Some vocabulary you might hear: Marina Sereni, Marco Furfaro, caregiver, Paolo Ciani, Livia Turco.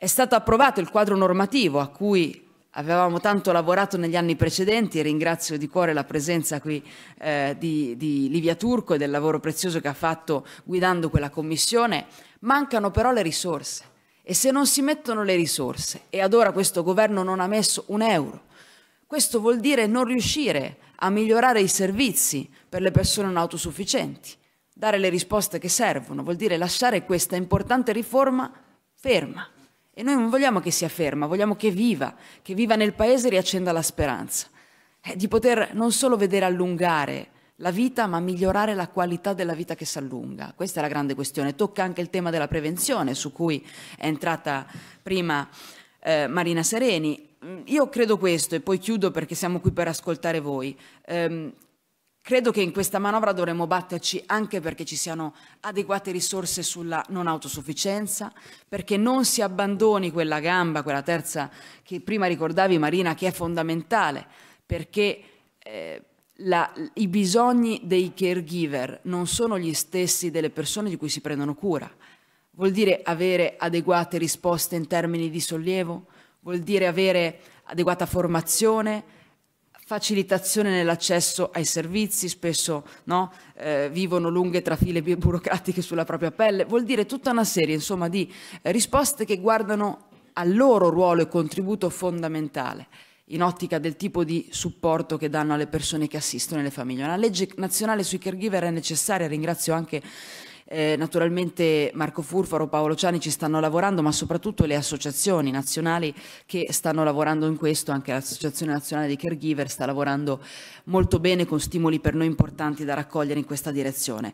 È stato approvato il quadro normativo a cui avevamo tanto lavorato negli anni precedenti. Ringrazio di cuore la presenza qui di Livia Turco e del lavoro prezioso che ha fatto guidando quella commissione. Mancano però le risorse, e se non si mettono le risorse, e ad ora questo governo non ha messo un euro, questo vuol dire non riuscire a migliorare i servizi per le persone non autosufficienti, dare le risposte che servono, vuol dire lasciare questa importante riforma ferma. E noi non vogliamo che sia ferma, vogliamo che viva nel Paese e riaccenda la speranza di poter non solo vedere allungare la vita, ma migliorare la qualità della vita che si allunga. Questa è la grande questione. Tocca anche il tema della prevenzione, su cui è entrata prima Marina Sereni. Io credo questo, e poi chiudo perché siamo qui per ascoltare voi. Credo che in questa manovra dovremmo batterci anche perché ci siano adeguate risorse sulla non autosufficienza, perché non si abbandoni quella gamba, quella terza che prima ricordavi Marina, che è fondamentale, perché i bisogni dei caregiver non sono gli stessi delle persone di cui si prendono cura. Vuol dire avere adeguate risposte in termini di sollievo, vuol dire avere adeguata formazione, facilitazione nell'accesso ai servizi, spesso no, vivono lunghe trafile burocratiche sulla propria pelle, vuol dire tutta una serie insomma, di risposte che guardano al loro ruolo e contributo fondamentale in ottica del tipo di supporto che danno alle persone che assistono le famiglie. Una legge nazionale sui caregiver è necessaria, ringrazio anche naturalmente Marco Furfaro, Paolo Ciani ci stanno lavorando, ma soprattutto le associazioni nazionali che stanno lavorando in questo. Anche l'Associazione Nazionale dei Caregiver sta lavorando molto bene con stimoli per noi importanti da raccogliere in questa direzione.